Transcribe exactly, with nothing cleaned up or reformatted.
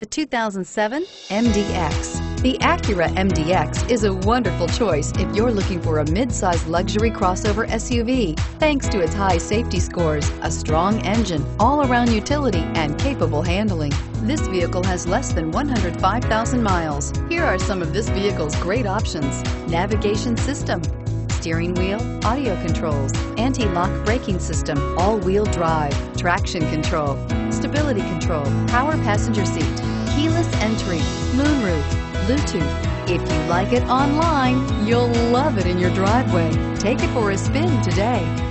The two thousand seven M D X. The Acura M D X is a wonderful choice if you're looking for a mid-size luxury crossover S U V. Thanks to its high safety scores, a strong engine, all-around utility, and capable handling, this vehicle has less than one hundred five thousand miles. Here are some of this vehicle's great options: navigation system, steering wheel audio controls, anti-lock braking system, all-wheel drive, traction control, stability control, power passenger seat, keyless entry, moonroof, Bluetooth. If you like it online, you'll love it in your driveway. Take it for a spin today.